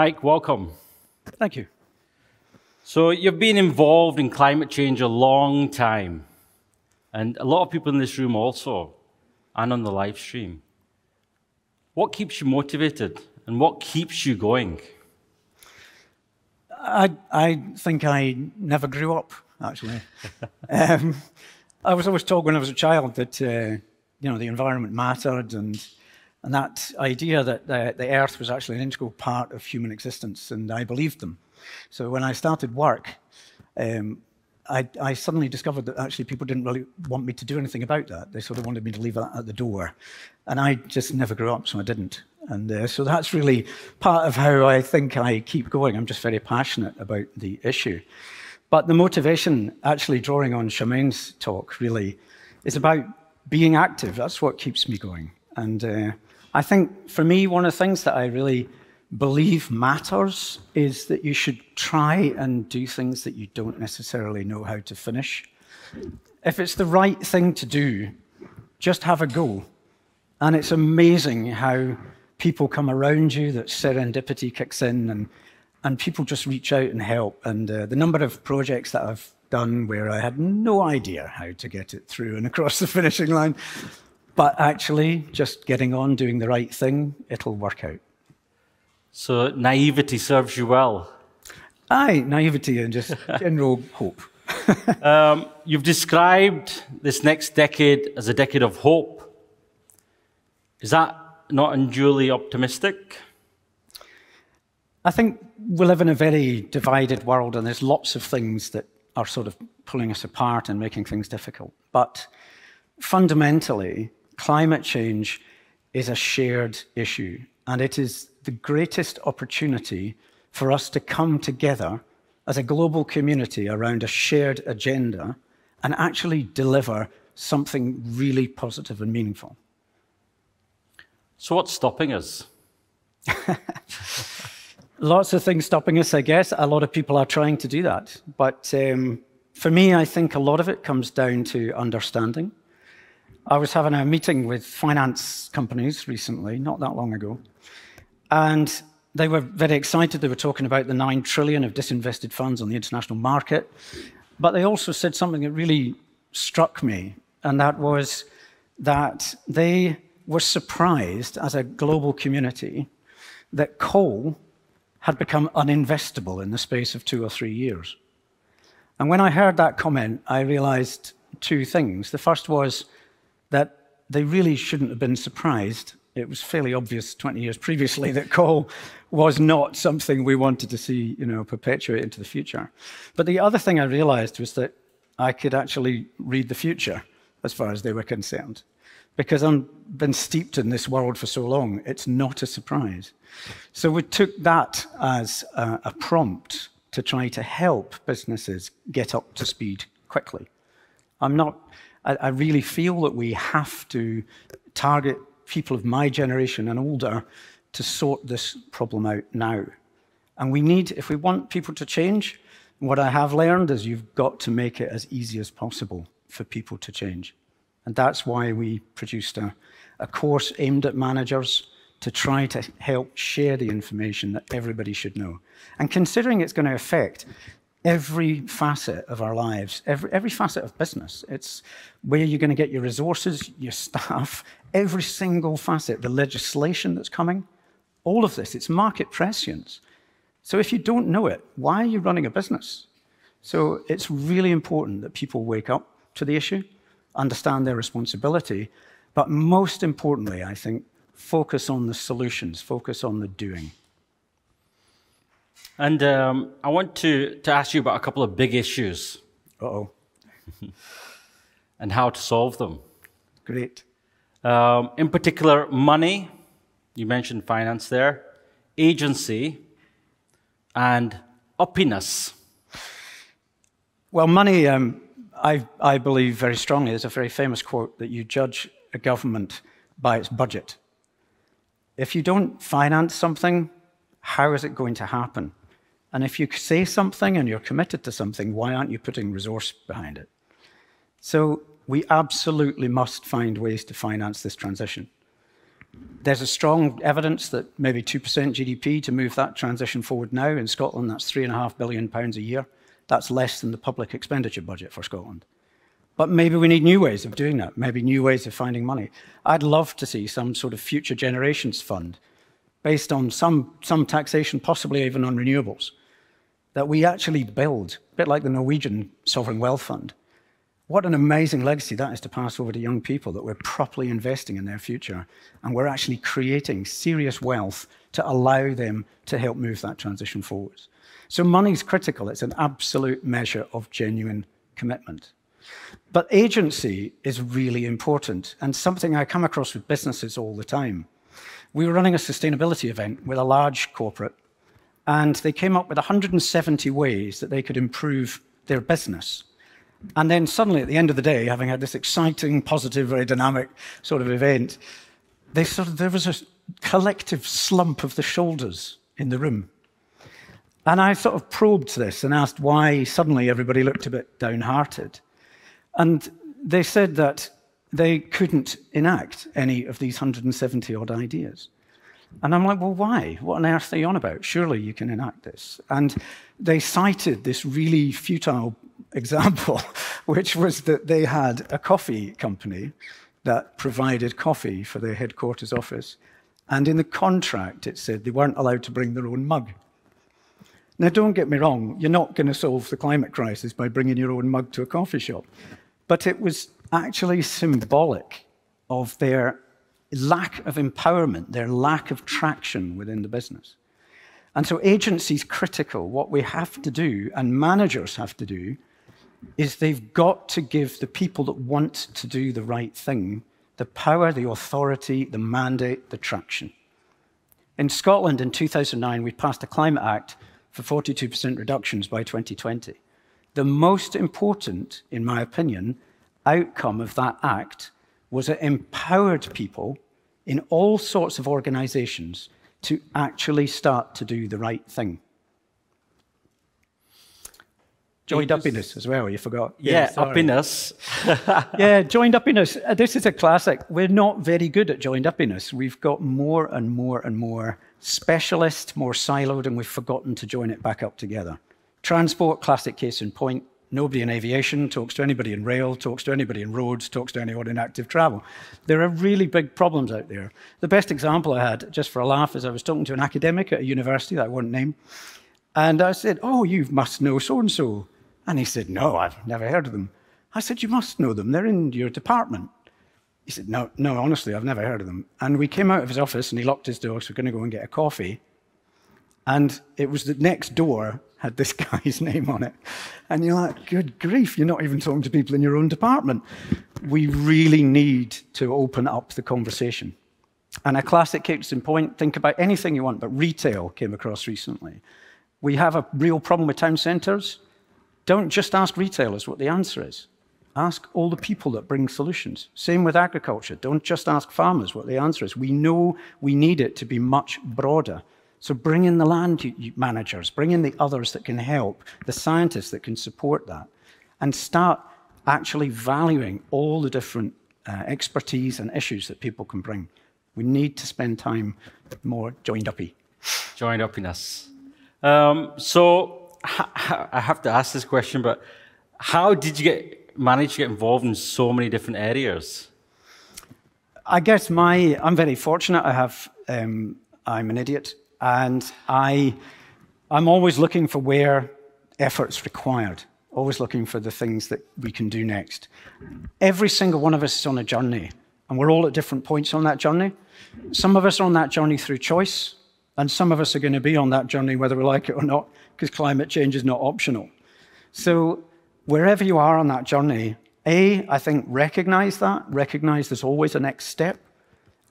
Mike, welcome. Thank you. So you've been involved in climate change a long time, and a lot of people in this room also, and on the live stream. What keeps you motivated, and what keeps you going? I think I never grew up, actually. I was always told when I was a child that you know, the environment mattered, and that idea that the Earth was actually an integral part of human existence, and I believed them. So when I started work, I suddenly discovered that actually people didn't really want me to do anything about that. They sort of wanted me to leave that at the door. And I just never grew up, so I didn't. And so that's really part of how I think I keep going. I'm just very passionate about the issue. But the motivation, actually drawing on Charmaine's talk, really, is about being active. That's what keeps me going. And I think, for me, one of the things that I really believe matters is that you should try and do things that you don't necessarily know how to finish. If it's the right thing to do, just have a go. And it's amazing how people come around you, that serendipity kicks in, and people just reach out and help. And the number of projects that I've done where I had no idea how to get it through and across the finishing line, but actually just getting on, doing the right thing, it'll work out. So naivety serves you well. Aye, naivety and just general hope. You've described this next decade as a decade of hope. Is that not unduly optimistic? I think we live in a very divided world, and there's lots of things that are sort of pulling us apart and making things difficult. But fundamentally, climate change is a shared issue, and it is the greatest opportunity for us to come together as a global community around a shared agenda and actually deliver something really positive and meaningful. So what's stopping us? Lots of things stopping us, I guess. A lot of people are trying to do that. But for me, I think a lot of it comes down to understanding. I was having a meeting with finance companies recently, not that long ago. And they were very excited. They were talking about the $9 trillion of disinvested funds on the international market. But they also said something that really struck me, and that was that they were surprised as a global community that coal had become uninvestable in the space of 2 or 3 years. And when I heard that comment, I realized two things. The first was that they really shouldn't have been surprised. It was fairly obvious 20 years previously that coal was not something we wanted to see, you know, perpetuate into the future. But the other thing I realized was that I could actually read the future as far as they were concerned, because I've been steeped in this world for so long, it's not a surprise. So we took that as a prompt to try to help businesses get up to speed quickly. I really feel that we have to target people of my generation and older to sort this problem out now. And we need, if we want people to change, what I have learned is you've got to make it as easy as possible for people to change. And that's why we produced a course aimed at managers to try to help share the information that everybody should know. And considering it's going to affect every facet of our lives, every facet of business, it's where you're going to get your resources, your staff, every single facet, the legislation that's coming, all of this, it's market prescience. So if you don't know it, why are you running a business? So it's really important that people wake up to the issue, understand their responsibility, but most importantly, I think, focus on the solutions, focus on the doing. And I want to ask you about a couple of big issues. Uh-oh. And how to solve them. Great. In particular, money, you mentioned finance there, agency, and uppiness. Well, money, I believe very strongly, there's a very famous quote that you judge a government by its budget. If you don't finance something, how is it going to happen? And if you say something and you're committed to something, why aren't you putting resource behind it? So we absolutely must find ways to finance this transition. There's a strong evidence that maybe 2% GDP to move that transition forward now. In Scotland, that's £3.5 billion a year. That's less than the public expenditure budget for Scotland. But maybe we need new ways of doing that, maybe new ways of finding money. I'd love to see some sort of future generations fund based on some taxation, possibly even on renewables, that we actually build, a bit like the Norwegian sovereign wealth fund. What an amazing legacy that is to pass over to young people, that we're properly investing in their future and we're actually creating serious wealth to allow them to help move that transition forwards. So money's critical. It's an absolute measure of genuine commitment. But agency is really important and something I come across with businesses all the time. We were running a sustainability event with a large corporate, and they came up with 170 ways that they could improve their business. And then suddenly, at the end of the day, having had this exciting, positive, very dynamic sort of event, there was a collective slump of the shoulders in the room. And I sort of probed this and asked why suddenly everybody looked a bit downhearted. And they said that they couldn't enact any of these 170-odd ideas. And I'm like, well, why? What on earth are you on about? Surely you can enact this. And they cited this really futile example, which was that they had a coffee company that provided coffee for their headquarters office. And in the contract, it said they weren't allowed to bring their own mug. Now, don't get me wrong, you're not going to solve the climate crisis by bringing your own mug to a coffee shop. But it was actually symbolic of their lack of empowerment, their lack of traction within the business. And so agency is critical. What we have to do, and managers have to do, is they've got to give the people that want to do the right thing the power, the authority, the mandate, the traction. In Scotland in 2009, we passed a Climate Act for 42% reductions by 2020. The most important, in my opinion, outcome of that act was it empowered people in all sorts of organizations to actually start to do the right thing. Joined uppiness as well, you forgot. Yeah, uppiness. Yeah, joined uppiness. This is a classic. We're not very good at joined uppiness. We've got more and more and more specialist, more siloed, and we've forgotten to join it back up together. Transport, classic case in point. Nobody in aviation talks to anybody in rail, talks to anybody in roads, talks to anyone in active travel. There are really big problems out there. The best example I had, just for a laugh, is I was talking to an academic at a university that I won't name, and I said, oh, you must know so-and-so. And he said, no, I've never heard of them. I said, you must know them. They're in your department. He said, no, honestly, I've never heard of them. And we came out of his office and he locked his door, so we're going to go and get a coffee. And it was the next door had this guy's name on it. And you're like, good grief, you're not even talking to people in your own department. We really need to open up the conversation. And a classic case in point, think about anything you want, but retail came across recently. We have a real problem with town centres. Don't just ask retailers what the answer is. Ask all the people that bring solutions. Same with agriculture. Don't just ask farmers what the answer is. We know we need it to be much broader. So bring in the land managers, bring in the others that can help, the scientists that can support that, and start actually valuing all the different expertise and issues that people can bring. We need to spend time more joined-uppy. Joined-uppiness. So I have to ask this question, but how did you manage to get involved in so many different areas? I guess I'm very fortunate. I'm an idiot. And I'm always looking for where effort's required, always looking for the things that we can do next. Every single one of us is on a journey, and we're all at different points on that journey. Some of us are on that journey through choice, and some of us are going to be on that journey whether we like it or not, because climate change is not optional. So wherever you are on that journey, I think recognize that, recognize there's always a next step,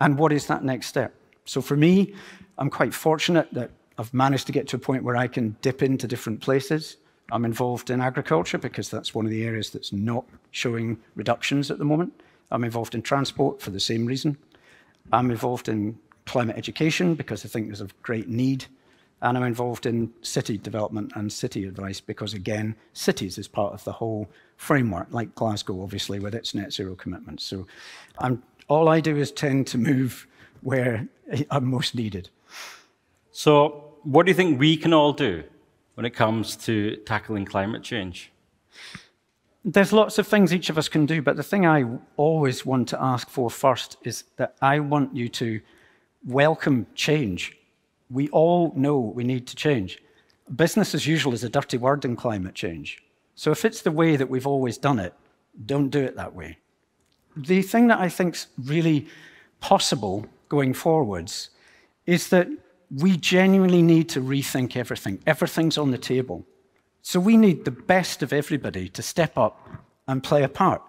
and what is that next step? So for me, I'm quite fortunate that I've managed to get to a point where I can dip into different places. I'm involved in agriculture because that's one of the areas that's not showing reductions at the moment. I'm involved in transport for the same reason. I'm involved in climate education because I think there's a great need. And I'm involved in city development and city advice because, again, cities is part of the whole framework, like Glasgow, obviously, with its net zero commitments. So all I do is tend to move where are most needed. So what do you think we can all do when it comes to tackling climate change? There's lots of things each of us can do, but the thing I always want to ask for first is that I want you to welcome change. We all know we need to change. Business as usual is a dirty word in climate change. So if it's the way that we've always done it, don't do it that way. The thing that I think's really possible going forwards is that we genuinely need to rethink everything. Everything's on the table. So we need the best of everybody to step up and play a part.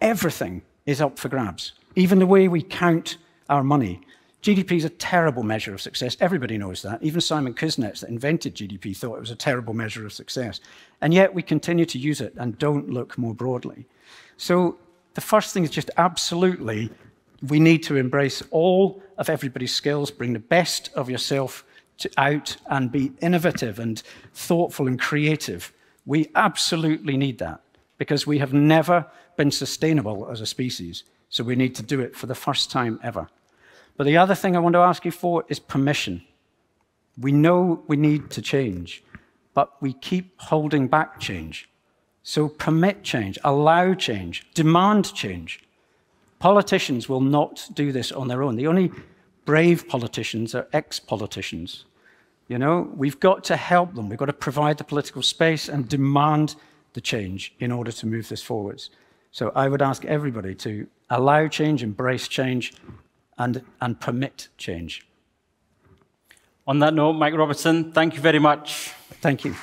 Everything is up for grabs, even the way we count our money. GDP is a terrible measure of success. Everybody knows that. Even Simon Kuznets, that invented GDP, thought it was a terrible measure of success. And yet we continue to use it and don't look more broadly. So the first thing is just absolutely, we need to embrace all of everybody's skills, bring the best of yourself out and be innovative and thoughtful and creative. We absolutely need that because we have never been sustainable as a species. So we need to do it for the first time ever. But the other thing I want to ask you for is permission. We know we need to change, but we keep holding back change. So permit change, allow change, demand change. Politicians will not do this on their own. The only brave politicians are ex-politicians. You know, we've got to help them. We've got to provide the political space and demand the change in order to move this forwards. So I would ask everybody to allow change, embrace change, and permit change. On that note, Mike Robinson, thank you very much. Thank you.